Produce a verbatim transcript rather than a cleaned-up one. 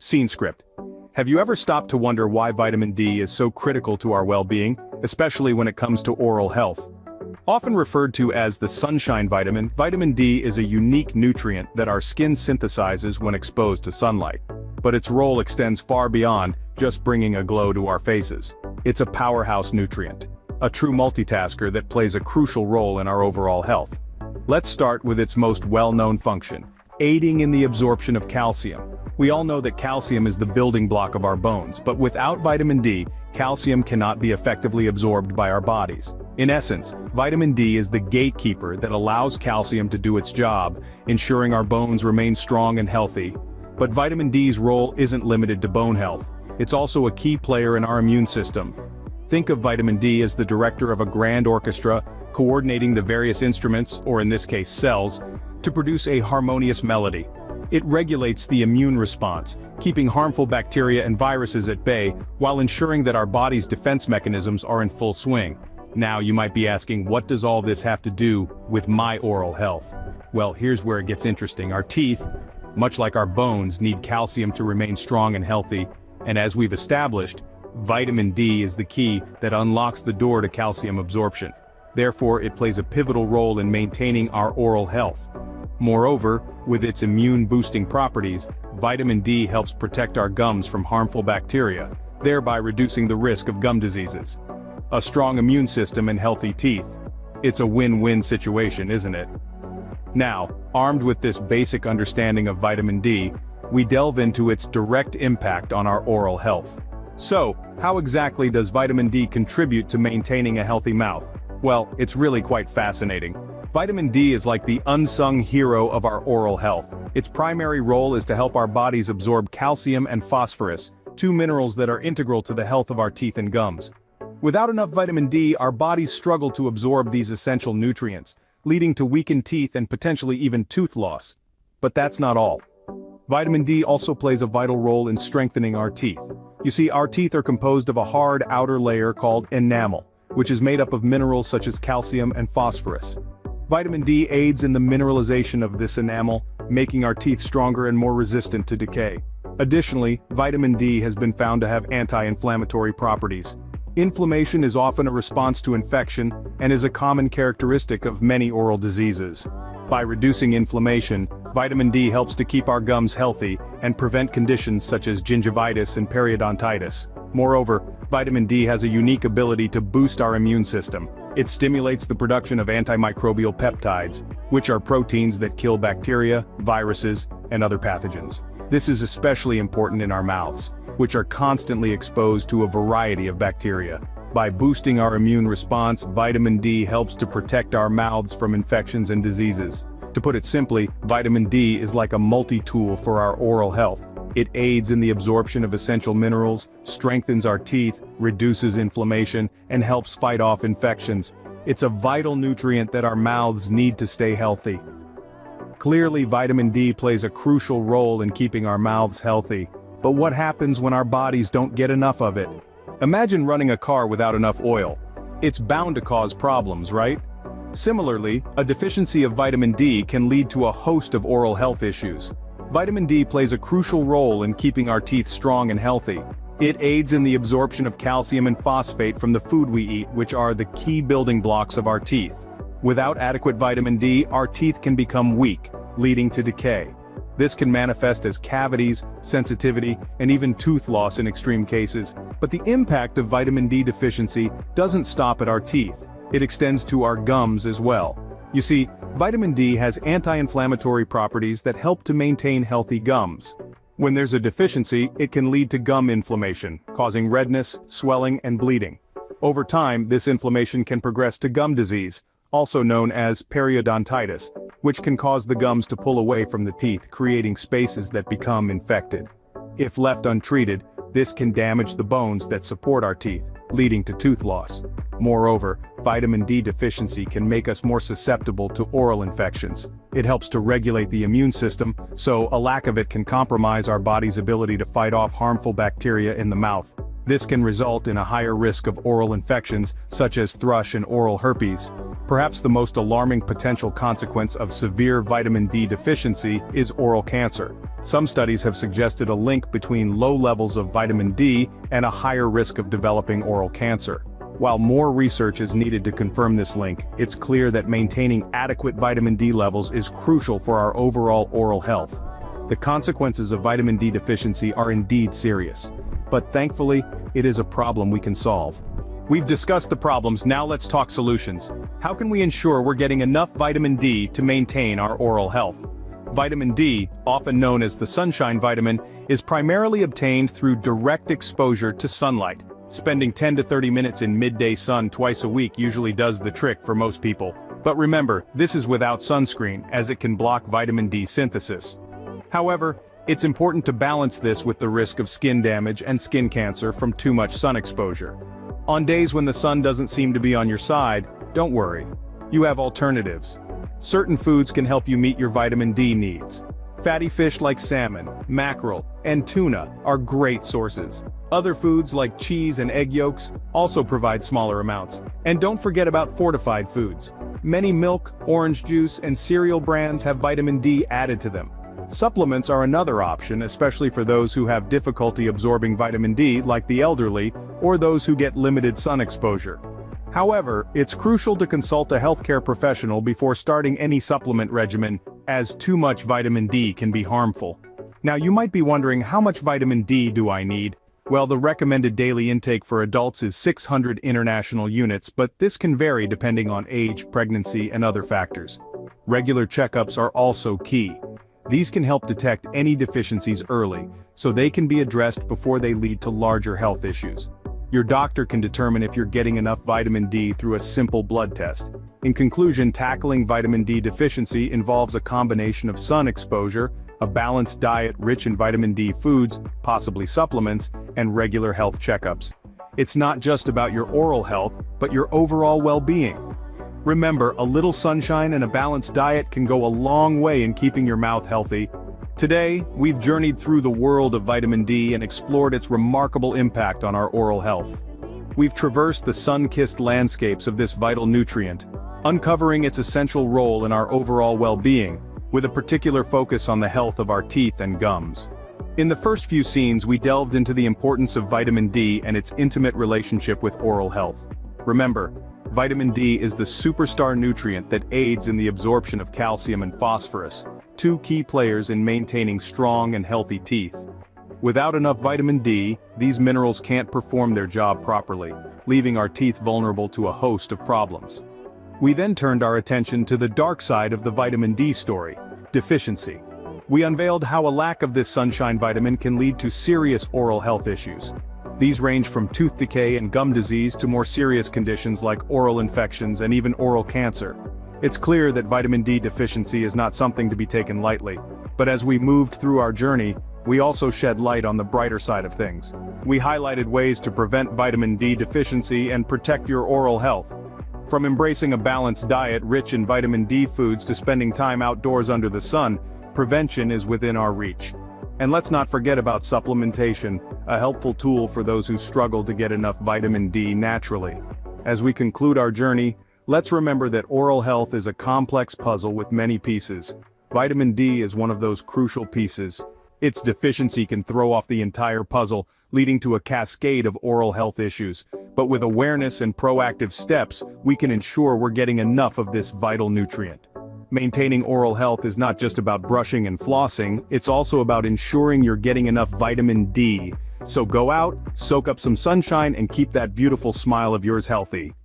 Scene script. Have you ever stopped to wonder why vitamin D is so critical to our well-being, especially when it comes to oral health? Often referred to as the sunshine vitamin, vitamin D is a unique nutrient that our skin synthesizes when exposed to sunlight. But its role extends far beyond just bringing a glow to our faces. It's a powerhouse nutrient, a true multitasker that plays a crucial role in our overall health. Let's start with its most well-known function, aiding in the absorption of calcium. We all know that calcium is the building block of our bones, but without vitamin D, calcium cannot be effectively absorbed by our bodies. In essence, vitamin D is the gatekeeper that allows calcium to do its job, ensuring our bones remain strong and healthy. But vitamin D's role isn't limited to bone health. It's also a key player in our immune system. Think of vitamin D as the director of a grand orchestra, coordinating the various instruments, or in this case cells, to produce a harmonious melody. It regulates the immune response, keeping harmful bacteria and viruses at bay, while ensuring that our body's defense mechanisms are in full swing. Now you might be asking, what does all this have to do with my oral health? Well, here's where it gets interesting. Our teeth, much like our bones, need calcium to remain strong and healthy, and as we've established, vitamin D is the key that unlocks the door to calcium absorption. Therefore, it plays a pivotal role in maintaining our oral health. Moreover, with its immune-boosting properties, vitamin D helps protect our gums from harmful bacteria, thereby reducing the risk of gum diseases. A strong immune system and healthy teeth. It's a win-win situation, isn't it? Now, armed with this basic understanding of vitamin D, we delve into its direct impact on our oral health. So, how exactly does vitamin D contribute to maintaining a healthy mouth? Well, it's really quite fascinating. Vitamin D is like the unsung hero of our oral health. Its primary role is to help our bodies absorb calcium and phosphorus, two minerals that are integral to the health of our teeth and gums. Without enough vitamin D, our bodies struggle to absorb these essential nutrients, leading to weakened teeth and potentially even tooth loss. But that's not all. Vitamin D also plays a vital role in strengthening our teeth. You see, our teeth are composed of a hard outer layer called enamel, which is made up of minerals such as calcium and phosphorus. Vitamin D aids in the mineralization of this enamel, making our teeth stronger and more resistant to decay. Additionally, vitamin D has been found to have anti-inflammatory properties. Inflammation is often a response to infection and is a common characteristic of many oral diseases. By reducing inflammation, vitamin D helps to keep our gums healthy and prevent conditions such as gingivitis and periodontitis. Moreover, vitamin D has a unique ability to boost our immune system. It stimulates the production of antimicrobial peptides, which are proteins that kill bacteria, viruses, and other pathogens. This is especially important in our mouths, which are constantly exposed to a variety of bacteria. By boosting our immune response, vitamin D helps to protect our mouths from infections and diseases. To put it simply, vitamin D is like a multi-tool for our oral health. It aids in the absorption of essential minerals, strengthens our teeth, reduces inflammation, and helps fight off infections. It's a vital nutrient that our mouths need to stay healthy. Clearly, vitamin D plays a crucial role in keeping our mouths healthy. But what happens when our bodies don't get enough of it? Imagine running a car without enough oil. It's bound to cause problems, right? Similarly, a deficiency of vitamin D can lead to a host of oral health issues. Vitamin D plays a crucial role in keeping our teeth strong and healthy. It aids in the absorption of calcium and phosphate from the food we eat, which are the key building blocks of our teeth. Without adequate vitamin D, our teeth can become weak, leading to decay. This can manifest as cavities, sensitivity, and even tooth loss in extreme cases. But the impact of vitamin D deficiency doesn't stop at our teeth. It extends to our gums as well. You see, vitamin D has anti-inflammatory properties that help to maintain healthy gums. When there's a deficiency, it can lead to gum inflammation, causing redness, swelling, and bleeding. Over time, this inflammation can progress to gum disease, also known as periodontitis, which can cause the gums to pull away from the teeth, creating spaces that become infected. If left untreated, this can damage the bones that support our teeth, leading to tooth loss. Moreover, vitamin D deficiency can make us more susceptible to oral infections. It helps to regulate the immune system, so a lack of it can compromise our body's ability to fight off harmful bacteria in the mouth. This can result in a higher risk of oral infections such as thrush and oral herpes. Perhaps the most alarming potential consequence of severe vitamin D deficiency is oral cancer. Some studies have suggested a link between low levels of vitamin D and a higher risk of developing oral cancer. While more research is needed to confirm this link, it's clear that maintaining adequate vitamin D levels is crucial for our overall oral health. The consequences of vitamin D deficiency are indeed serious. But thankfully, it is a problem we can solve. We've discussed the problems, now let's talk solutions. How can we ensure we're getting enough vitamin D to maintain our oral health? Vitamin D, often known as the sunshine vitamin, is primarily obtained through direct exposure to sunlight. Spending ten to thirty minutes in midday sun twice a week usually does the trick for most people. But remember, this is without sunscreen, as it can block vitamin D synthesis. However, it's important to balance this with the risk of skin damage and skin cancer from too much sun exposure. On days when the sun doesn't seem to be on your side, don't worry. You have alternatives. Certain foods can help you meet your vitamin D needs. Fatty fish like salmon, mackerel, and tuna are great sources. Other foods like cheese and egg yolks also provide smaller amounts. And don't forget about fortified foods. Many milk, orange juice, and cereal brands have vitamin D added to them. Supplements are another option, especially for those who have difficulty absorbing vitamin D, like the elderly, or those who get limited sun exposure. However, it's crucial to consult a healthcare professional before starting any supplement regimen, as too much vitamin D can be harmful. Now you might be wondering, how much vitamin D do I need? Well, the recommended daily intake for adults is six hundred international units, but this can vary depending on age, pregnancy, and other factors. Regular checkups are also key. These can help detect any deficiencies early, so they can be addressed before they lead to larger health issues. Your doctor can determine if you're getting enough vitamin D through a simple blood test. In conclusion, tackling vitamin D deficiency involves a combination of sun exposure, a balanced diet rich in vitamin D foods, possibly supplements, and regular health checkups. It's not just about your oral health, but your overall well-being. Remember, a little sunshine and a balanced diet can go a long way in keeping your mouth healthy. Today, we've journeyed through the world of vitamin D and explored its remarkable impact on our oral health. We've traversed the sun-kissed landscapes of this vital nutrient, uncovering its essential role in our overall well-being, with a particular focus on the health of our teeth and gums. In the first few scenes, we delved into the importance of vitamin D and its intimate relationship with oral health. Remember, vitamin D is the superstar nutrient that aids in the absorption of calcium and phosphorus, two key players in maintaining strong and healthy teeth. Without enough vitamin D, these minerals can't perform their job properly, leaving our teeth vulnerable to a host of problems. We then turned our attention to the dark side of the vitamin D story, deficiency. We unveiled how a lack of this sunshine vitamin can lead to serious oral health issues. These range from tooth decay and gum disease to more serious conditions like oral infections and even oral cancer. It's clear that vitamin D deficiency is not something to be taken lightly. But as we moved through our journey, we also shed light on the brighter side of things. We highlighted ways to prevent vitamin D deficiency and protect your oral health. From embracing a balanced diet rich in vitamin D foods to spending time outdoors under the sun, prevention is within our reach. And let's not forget about supplementation, a helpful tool for those who struggle to get enough vitamin D naturally. As we conclude our journey, let's remember that oral health is a complex puzzle with many pieces. Vitamin D is one of those crucial pieces. Its deficiency can throw off the entire puzzle, leading to a cascade of oral health issues. But with awareness and proactive steps, we can ensure we're getting enough of this vital nutrient. Maintaining oral health is not just about brushing and flossing, it's also about ensuring you're getting enough vitamin D. So go out, soak up some sunshine, and keep that beautiful smile of yours healthy.